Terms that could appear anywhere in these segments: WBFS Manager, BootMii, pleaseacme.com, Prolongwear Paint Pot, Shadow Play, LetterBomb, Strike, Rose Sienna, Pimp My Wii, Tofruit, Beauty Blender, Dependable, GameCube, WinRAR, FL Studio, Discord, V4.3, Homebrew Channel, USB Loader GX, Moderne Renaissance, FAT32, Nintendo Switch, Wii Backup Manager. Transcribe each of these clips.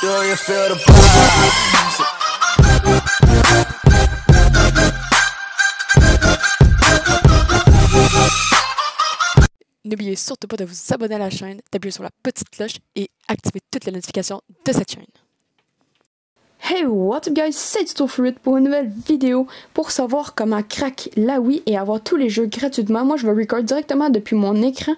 Do you feel the pulse? N'oubliez surtout pas de vous abonner à la chaîne, d'appuyer sur la petite cloche et activer toutes les notifications de cette chaîne. Hey, what's up guys, c'est Tofruit pour une nouvelle vidéo pour savoir comment crack la Wii et avoir tous les jeux gratuitement. Moi je vais record directement depuis mon écran,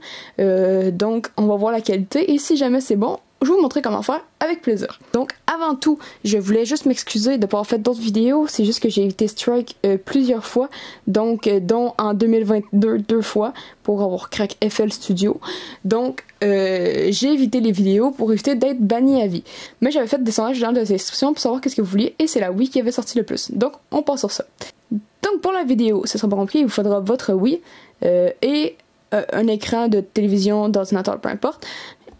donc on va voir la qualité et si jamais c'est bon, je vais vous montrer comment faire avec plaisir. Donc avant tout, je voulais juste m'excuser de ne pas avoir fait d'autres vidéos. C'est juste que j'ai évité Strike plusieurs fois, donc dont en 2022 deux fois pour avoir crack FL Studio. Donc j'ai évité les vidéos pour éviter d'être banni à vie. Mais j'avais fait des sondages dans la description pour savoir qu'est-ce que vous vouliez et c'est la Wii qui avait sorti le plus. Donc on part sur ça. Donc pour la vidéo, ce sera pas compliqué, il vous faudra votre Wii et un écran de télévision, d'ordinateur, peu importe,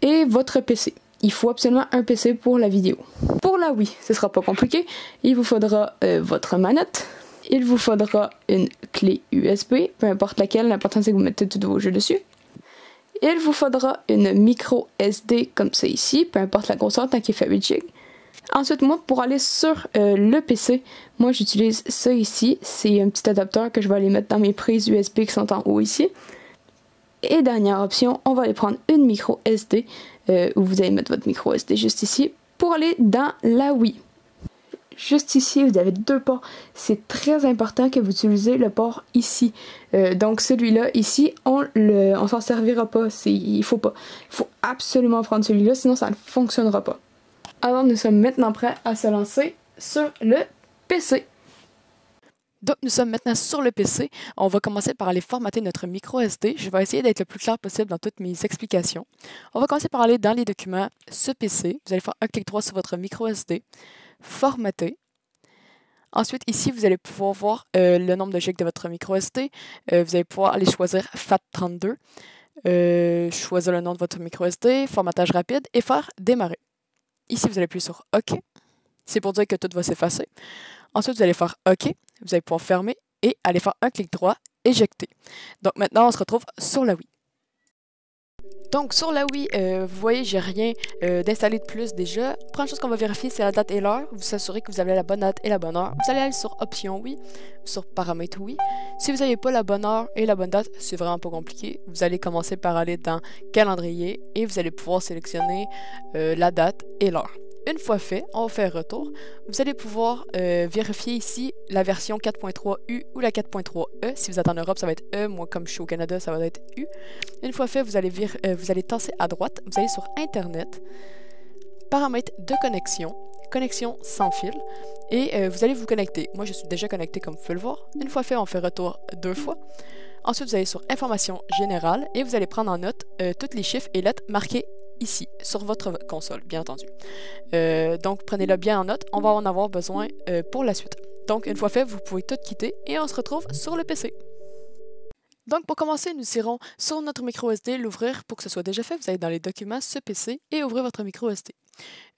et votre PC. Il faut absolument un PC pour la vidéo. Pour la Wii, ce sera pas compliqué. Il vous faudra votre manette. Il vous faudra une clé USB, peu importe laquelle, l'important c'est que vous mettez tous vos jeux dessus. Il vous faudra une micro SD comme ça ici, peu importe la grosseur tant qu'il fait 8 GB. Ensuite, moi, pour aller sur le PC, moi j'utilise ça ici. C'est un petit adapteur que je vais aller mettre dans mes prises USB qui sont en haut ici. Et dernière option, on va aller prendre une micro SD, où vous allez mettre votre micro SD juste ici, pour aller dans la Wii. Juste ici, vous avez deux ports. C'est très important que vous utilisez le port ici. Donc celui-là, ici, on s'en servira pas. Il faut pas. Il faut absolument prendre celui-là, sinon ça ne fonctionnera pas. Alors nous sommes maintenant prêts à se lancer sur le PC. Donc nous sommes maintenant sur le PC. On va commencer par aller formater notre micro SD. Je vais essayer d'être le plus clair possible dans toutes mes explications. On va commencer par aller dans les documents ce PC. Vous allez faire un clic droit sur votre micro SD, formater. Ensuite ici vous allez pouvoir voir le nombre de gigs de votre micro SD. Vous allez pouvoir aller choisir FAT32, choisir le nom de votre micro SD, formatage rapide et faire démarrer. Ici vous allez appuyer sur OK. C'est pour dire que tout va s'effacer. Ensuite vous allez faire OK. Vous allez pouvoir fermer et aller faire un clic droit, éjecter. Donc maintenant, on se retrouve sur la Wii. Donc sur la Wii, vous voyez, j'ai rien d'installé de plus déjà. Première chose qu'on va vérifier, c'est la date et l'heure. Vous s'assurez que vous avez la bonne date et la bonne heure. Vous allez aller sur Options Wii, sur Paramètres Wii. Si vous n'avez pas la bonne heure et la bonne date, c'est vraiment pas compliqué. Vous allez commencer par aller dans Calendrier et vous allez pouvoir sélectionner la date et l'heure. Une fois fait, on va faire retour. Vous allez pouvoir vérifier ici la version 4.3U ou la 4.3E. Si vous êtes en Europe, ça va être E. Moi, comme je suis au Canada, ça va être U. Une fois fait, vous allez tasser à droite. Vous allez sur Internet, paramètres de connexion, connexion sans fil, et vous allez vous connecter. Moi, je suis déjà connecté comme vous pouvez le voir. Une fois fait, on fait retour deux fois. Ensuite, vous allez sur Information générale et vous allez prendre en note tous les chiffres et lettres marqués ici, sur votre console, bien entendu. Donc, prenez-le bien en note, on va en avoir besoin pour la suite. Donc, une fois fait, vous pouvez tout quitter et on se retrouve sur le PC. Donc, pour commencer, nous irons sur notre micro SD, l'ouvrir. Pour que ce soit déjà fait, vous allez dans les documents, ce PC, et ouvrez votre micro SD.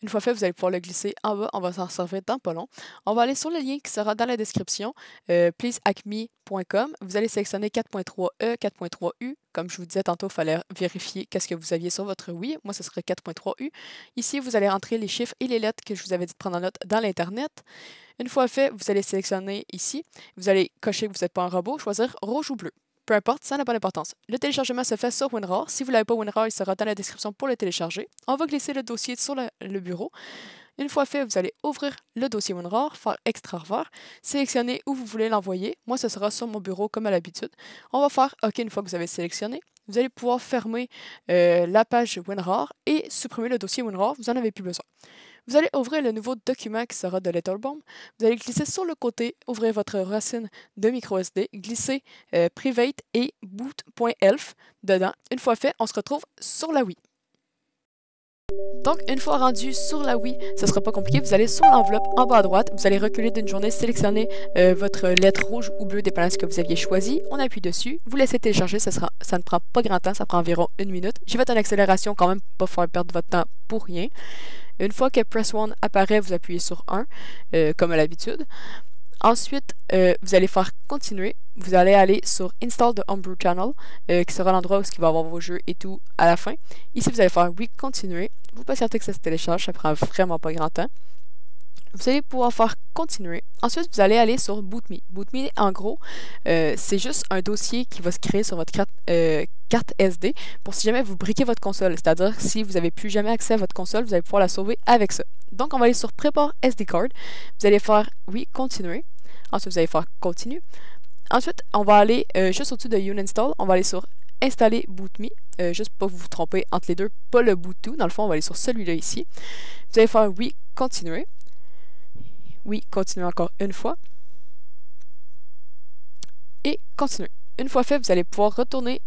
Une fois fait, vous allez pouvoir le glisser en bas, on va s'en servir dans pas long. On va aller sur le lien qui sera dans la description, pleaseacme.com. Vous allez sélectionner 4.3E, 4.3U. Comme je vous disais tantôt, il fallait vérifier qu'est-ce que vous aviez sur votre Wii. Moi, ce serait 4.3U. Ici, vous allez rentrer les chiffres et les lettres que je vous avais dit de prendre en note dans l'Internet. Une fois fait, vous allez sélectionner ici. Vous allez cocher que vous n'êtes pas un robot, choisir rouge ou bleu. Peu importe, ça n'a pas d'importance. Le téléchargement se fait sur WinRAR. Si vous n'avez pas WinRAR, il sera dans la description pour le télécharger. On va glisser le dossier sur le bureau. Une fois fait, vous allez ouvrir le dossier WinRAR, faire extraire, sélectionner où vous voulez l'envoyer. Moi, ce sera sur mon bureau comme à l'habitude. On va faire OK une fois que vous avez sélectionné. Vous allez pouvoir fermer la page WinRAR et supprimer le dossier WinRAR. Vous n'en avez plus besoin. Vous allez ouvrir le nouveau document qui sera de LetterBomb. Vous allez glisser sur le côté, ouvrir votre racine de microSD, glisser private et boot.elf dedans. Une fois fait, on se retrouve sur la Wii. Donc, une fois rendu sur la Wii, ce ne sera pas compliqué. Vous allez sur l'enveloppe en bas à droite, vous allez reculer d'une journée, sélectionner votre lettre rouge ou bleue, dépendant de ce que vous aviez choisi. On appuie dessus, vous laissez télécharger, ça ne prend pas grand temps, ça prend environ 1 minute. J'ai fait une accélération quand même pour ne pas faire perdre votre temps pour rien. Une fois que Press 1 apparaît, vous appuyez sur 1, comme à l'habitude. Ensuite, vous allez faire continuer. Vous allez aller sur Install the Homebrew Channel, qui sera l'endroit où il va avoir vos jeux et tout à la fin. Ici, vous allez faire oui, continuer. Vous patientez que ça se télécharge, ça prend vraiment pas grand temps. Vous allez pouvoir faire continuer. Ensuite, vous allez aller sur BootMii. BootMii, en gros, c'est juste un dossier qui va se créer sur votre carte SD pour si jamais vous briquez votre console. C'est-à-dire, si vous n'avez plus jamais accès à votre console, vous allez pouvoir la sauver avec ça. Donc, on va aller sur Prépare SD Card. Vous allez faire oui, continuer. Ensuite, vous allez faire continue. Ensuite, on va aller juste au-dessus de Uninstall. On va aller sur Installer BootMii. Juste pour vous tromper entre les deux, pas le Bootu. Dans le fond, on va aller sur celui-là ici. Vous allez faire oui, continuer. Oui, continuez encore une fois. Et continuez. Une fois fait, vous allez pouvoir retourner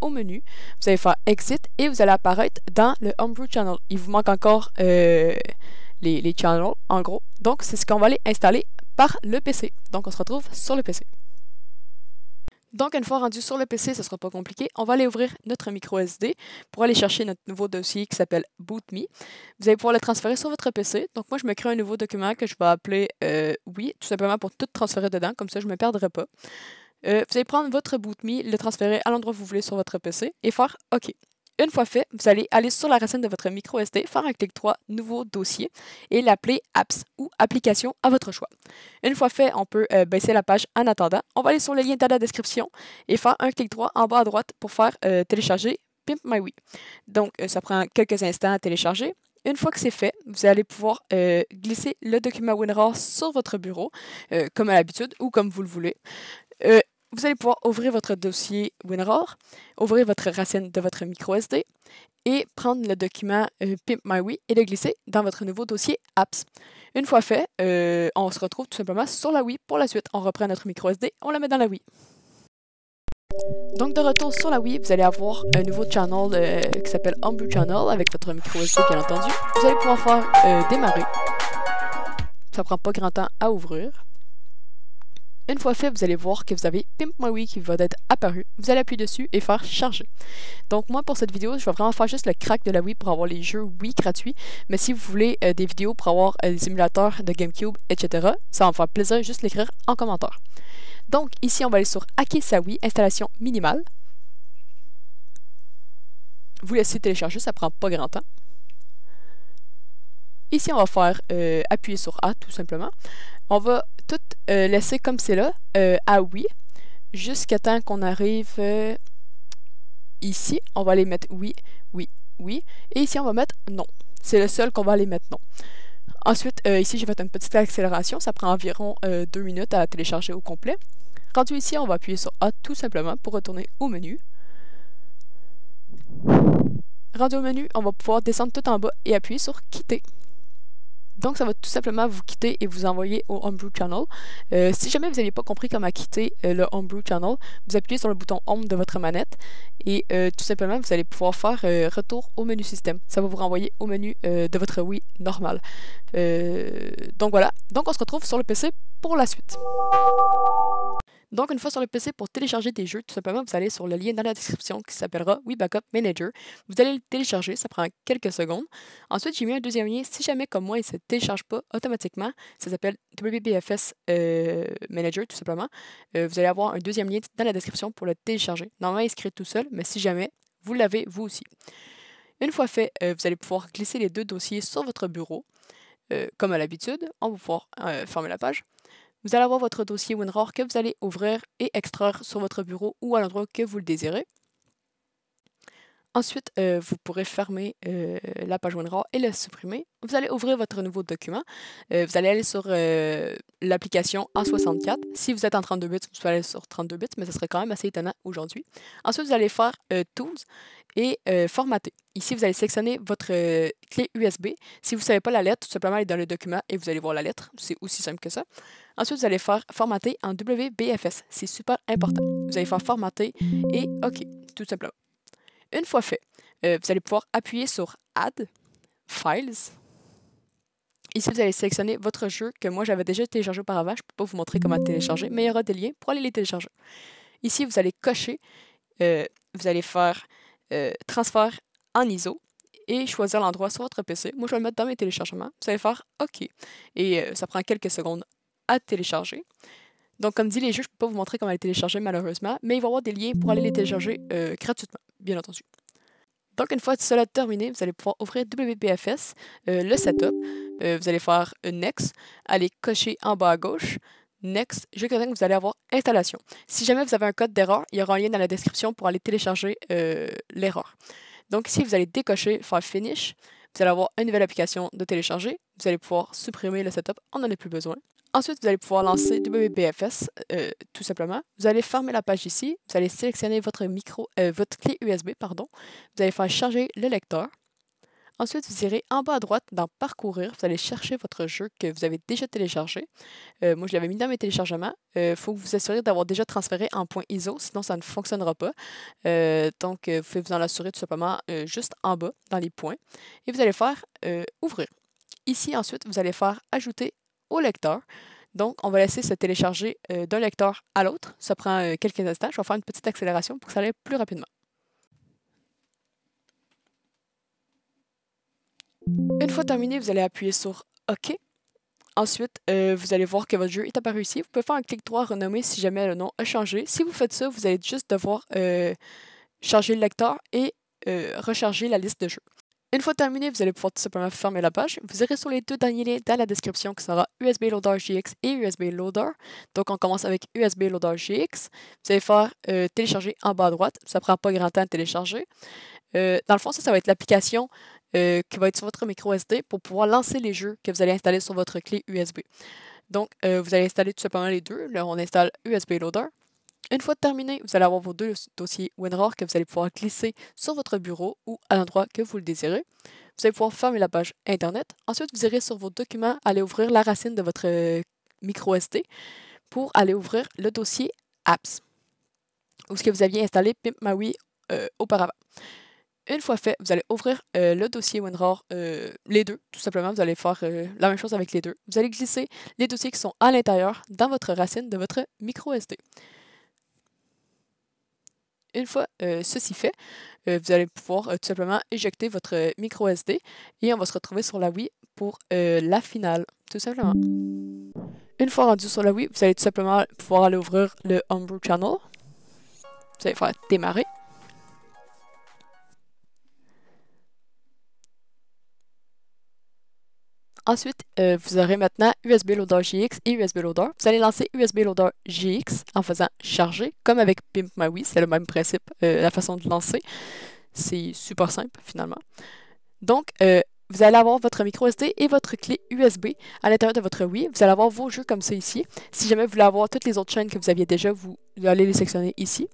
au menu. Vous allez faire Exit et vous allez apparaître dans le Homebrew Channel. Il vous manque encore les channels, en gros. Donc, c'est ce qu'on va aller installer par le PC. Donc, on se retrouve sur le PC. Donc, une fois rendu sur le PC, ce ne sera pas compliqué. On va aller ouvrir notre micro SD pour aller chercher notre nouveau dossier qui s'appelle BootMii. Vous allez pouvoir le transférer sur votre PC. Donc, moi, je me crée un nouveau document que je vais appeler Wii, tout simplement pour tout transférer dedans. Comme ça, je ne me perdrai pas. Vous allez prendre votre BootMii, le transférer à l'endroit où vous voulez sur votre PC et faire OK. Une fois fait, vous allez aller sur la racine de votre micro SD, faire un clic droit, nouveau dossier et l'appeler Apps ou Application à votre choix. Une fois fait, on peut baisser la page en attendant. On va aller sur le lien dans la description et faire un clic droit en bas à droite pour faire télécharger Pimp My Wii. Donc, ça prend quelques instants à télécharger. Une fois que c'est fait, vous allez pouvoir glisser le document WinRAR sur votre bureau, comme à l'habitude ou comme vous le voulez. Vous allez pouvoir ouvrir votre dossier WinRAR, ouvrir votre racine de votre micro SD et prendre le document Pimp My Wii et le glisser dans votre nouveau dossier Apps. Une fois fait, on se retrouve tout simplement sur la Wii pour la suite. On reprend notre micro SD, on la met dans la Wii. Donc de retour sur la Wii, vous allez avoir un nouveau channel qui s'appelle Homebrew Channel avec votre micro SD bien entendu. Vous allez pouvoir faire démarrer. Ça prend pas grand temps à ouvrir. Une fois fait, vous allez voir que vous avez Pimp My Wii qui va être apparu. Vous allez appuyer dessus et faire charger. Donc moi, pour cette vidéo, je vais vraiment faire juste le crack de la Wii pour avoir les jeux Wii gratuits. Mais si vous voulez des vidéos pour avoir des émulateurs de GameCube, etc., ça va me faire plaisir juste l'écrire en commentaire. Donc ici, on va aller sur Hacker sa Wii, installation minimale. Vous laissez télécharger, ça prend pas grand temps. Ici, on va faire appuyer sur A tout simplement. On va tout laisser comme c'est là, à oui, jusqu'à temps qu'on arrive ici. On va aller mettre oui, oui, oui. Et ici, on va mettre non. C'est le seul qu'on va aller mettre non. Ensuite, ici, j'ai fait une petite accélération. Ça prend environ 2 minutes à télécharger au complet. Rendu ici, on va appuyer sur A tout simplement pour retourner au menu. Rendu au menu, on va pouvoir descendre tout en bas et appuyer sur quitter. Donc ça va tout simplement vous quitter et vous envoyer au Homebrew Channel. Si jamais vous n'avez pas compris comment quitter le Homebrew Channel, vous appuyez sur le bouton Home de votre manette et tout simplement vous allez pouvoir faire retour au menu système. Ça va vous renvoyer au menu de votre Wii normal. Donc voilà, donc on se retrouve sur le PC pour la suite. Donc, une fois sur le PC, pour télécharger des jeux, tout simplement, vous allez sur le lien dans la description qui s'appellera Wii Backup Manager. Vous allez le télécharger, ça prend quelques secondes. Ensuite, j'ai mis un deuxième lien. Si jamais, comme moi, il ne se télécharge pas automatiquement, ça s'appelle WBFS Manager, tout simplement. Vous allez avoir un deuxième lien dans la description pour le télécharger. Normalement, il se crée tout seul, mais si jamais, vous l'avez vous aussi. Une fois fait, vous allez pouvoir glisser les deux dossiers sur votre bureau. Comme à l'habitude, on va pouvoir fermer la page. Vous allez avoir votre dossier WinRAR que vous allez ouvrir et extraire sur votre bureau ou à l'endroit que vous le désirez. Ensuite, vous pourrez fermer la page WinRAR et la supprimer. Vous allez ouvrir votre nouveau document. Vous allez aller sur l'application en 64. Si vous êtes en 32 bits, vous pouvez aller sur 32 bits, mais ce serait quand même assez étonnant aujourd'hui. Ensuite, vous allez faire Tools et Formater. Ici, vous allez sélectionner votre clé USB. Si vous ne savez pas la lettre, tout simplement aller dans le document et vous allez voir la lettre. C'est aussi simple que ça. Ensuite, vous allez faire Formater en WBFS. C'est super important. Vous allez faire Formater et OK, tout simplement. Une fois fait, vous allez pouvoir appuyer sur Add, Files. Ici, vous allez sélectionner votre jeu que moi j'avais déjà téléchargé auparavant. Je ne peux pas vous montrer comment télécharger, mais il y aura des liens pour aller les télécharger. Ici, vous allez cocher, vous allez faire Transfert en ISO et choisir l'endroit sur votre PC. Moi, je vais le mettre dans mes téléchargements. Vous allez faire OK. Et ça prend quelques secondes à télécharger. Donc, comme dit, les jeux, je ne peux pas vous montrer comment les télécharger, malheureusement, mais il va y avoir des liens pour aller les télécharger gratuitement, bien entendu. Donc, une fois cela terminé, vous allez pouvoir ouvrir WBFS, le setup. Vous allez faire Next, allez cocher en bas à gauche, Next, jusqu'à ce que vous allez avoir Installation. Si jamais vous avez un code d'erreur, il y aura un lien dans la description pour aller télécharger l'erreur. Donc ici, vous allez décocher, faire Finish, vous allez avoir une nouvelle application de télécharger, vous allez pouvoir supprimer le setup, on n'en a plus besoin. Ensuite, vous allez pouvoir lancer WBFS, tout simplement. Vous allez fermer la page ici, vous allez sélectionner votre clé USB, pardon. Vous allez faire charger le lecteur. Ensuite, vous irez en bas à droite dans Parcourir, vous allez chercher votre jeu que vous avez déjà téléchargé. Moi, je l'avais mis dans mes téléchargements. Il faut que vous assurez d'avoir déjà transféré en .iso, sinon ça ne fonctionnera pas. Donc, vous pouvez vous en assurer tout simplement juste en bas, dans les points. Et vous allez faire Ouvrir. Ici, ensuite, vous allez faire Ajouter au lecteur. Donc, on va laisser se télécharger d'un lecteur à l'autre. Ça prend quelques instants. Je vais faire une petite accélération pour que ça aille plus rapidement. Une fois terminé, vous allez appuyer sur OK. Ensuite, vous allez voir que votre jeu est apparu ici. Vous pouvez faire un clic droit renommé si jamais le nom a changé. Si vous faites ça, vous allez juste devoir charger le lecteur et recharger la liste de jeux. Une fois terminé, vous allez pouvoir tout simplement fermer la page. Vous irez sur les deux derniers liens dans la description qui sera USB Loader GX et USB Loader. Donc, on commence avec USB Loader GX. Vous allez faire télécharger en bas à droite. Ça ne prend pas grand temps de télécharger. Dans le fond, ça va être l'application qui va être sur votre micro SD pour pouvoir lancer les jeux que vous allez installer sur votre clé USB. Donc, vous allez installer tout simplement les deux. Là, on installe USB Loader. Une fois terminé, vous allez avoir vos deux dossiers WinRAR que vous allez pouvoir glisser sur votre bureau ou à l'endroit que vous le désirez. Vous allez pouvoir fermer la page Internet. Ensuite, vous irez sur vos documents, allez ouvrir la racine de votre micro SD pour aller ouvrir le dossier Apps, où ce que vous aviez installé Pimp My Wii auparavant. Une fois fait, vous allez ouvrir le dossier WinRAR, les deux, tout simplement. Vous allez faire la même chose avec les deux. Vous allez glisser les dossiers qui sont à l'intérieur dans votre racine de votre micro SD. Une fois ceci fait, vous allez pouvoir tout simplement éjecter votre micro SD et on va se retrouver sur la Wii pour la finale, tout simplement. Une fois rendu sur la Wii, vous allez tout simplement pouvoir aller ouvrir le Homebrew Channel. Vous allez faire démarrer. Ensuite, vous aurez maintenant USB Loader GX et USB Loader. Vous allez lancer USB Loader GX en faisant charger, comme avec Pimp My Wii, c'est le même principe, la façon de lancer. C'est super simple finalement. Donc, vous allez avoir votre micro SD et votre clé USB à l'intérieur de votre Wii. Vous allez avoir vos jeux comme ça ici. Si jamais vous voulez avoir toutes les autres chaînes que vous aviez déjà, vous allez les sectionner ici.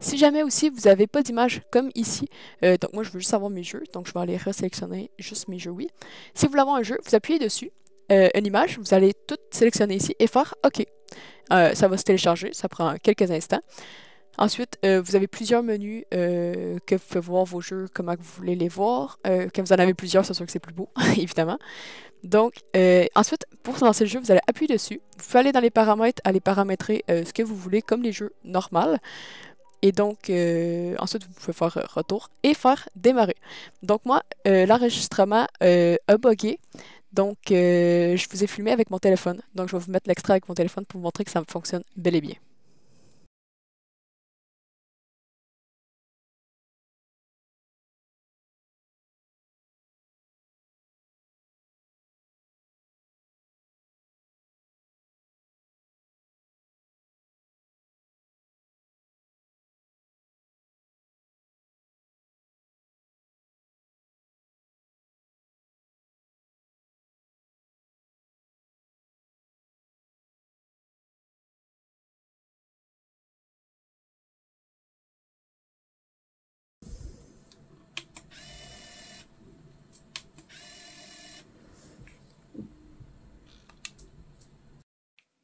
Si jamais aussi vous n'avez pas d'image comme ici, donc moi je veux juste avoir mes jeux, donc je vais aller resélectionner juste mes jeux Wii. Si vous voulez avoir un jeu, vous appuyez dessus, une image, vous allez tout sélectionner ici et faire OK. Ça va se télécharger, ça prend quelques instants. Ensuite, vous avez plusieurs menus que vous pouvez voir vos jeux, comment vous voulez les voir. Quand vous en avez plusieurs, c'est sûr que c'est plus beau, évidemment. Donc, ensuite, pour lancer le jeu, vous allez appuyer dessus. Vous pouvez aller dans les paramètres, aller paramétrer ce que vous voulez, comme les jeux normaux. Et donc, ensuite, vous pouvez faire retour et faire démarrer. Donc moi, l'enregistrement a bugué. Donc, je vous ai filmé avec mon téléphone. Donc, je vais vous mettre l'extrait avec mon téléphone pour vous montrer que ça fonctionne bel et bien.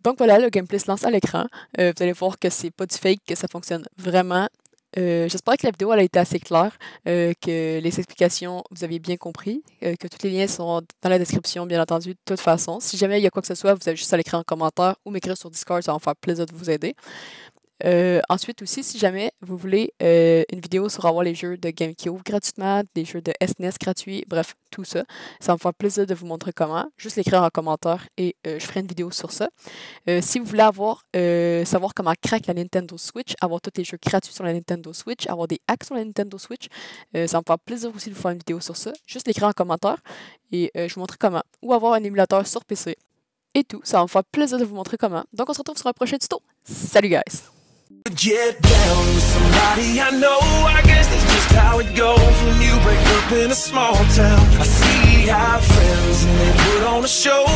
Donc voilà, le gameplay se lance à l'écran. Vous allez voir que c'est pas du fake, que ça fonctionne vraiment. J'espère que la vidéo elle a été assez claire, que les explications vous avez bien compris, que tous les liens sont dans la description, bien entendu, de toute façon. Si jamais il y a quoi que ce soit, vous avez juste à l'écrire en commentaire ou m'écrire sur Discord, ça va me faire plaisir de vous aider. Ensuite aussi, si jamais vous voulez une vidéo sur avoir les jeux de GameCube gratuitement, des jeux de SNES gratuits, bref, tout ça, ça va me faire plaisir de vous montrer comment. Juste l'écrire en commentaire et je ferai une vidéo sur ça. Si vous voulez avoir, savoir comment crack la Nintendo Switch, avoir tous les jeux gratuits sur la Nintendo Switch, avoir des hacks sur la Nintendo Switch, ça me fait plaisir aussi de vous faire une vidéo sur ça. Juste l'écrire en commentaire et je vous montre comment. Ou avoir un émulateur sur PC et tout, ça va me faire plaisir de vous montrer comment. Donc on se retrouve sur un prochain tuto. Salut guys! Get down with somebody I know. I guess that's just how it goes when you break up in a small town. I see our friends and they put on a show.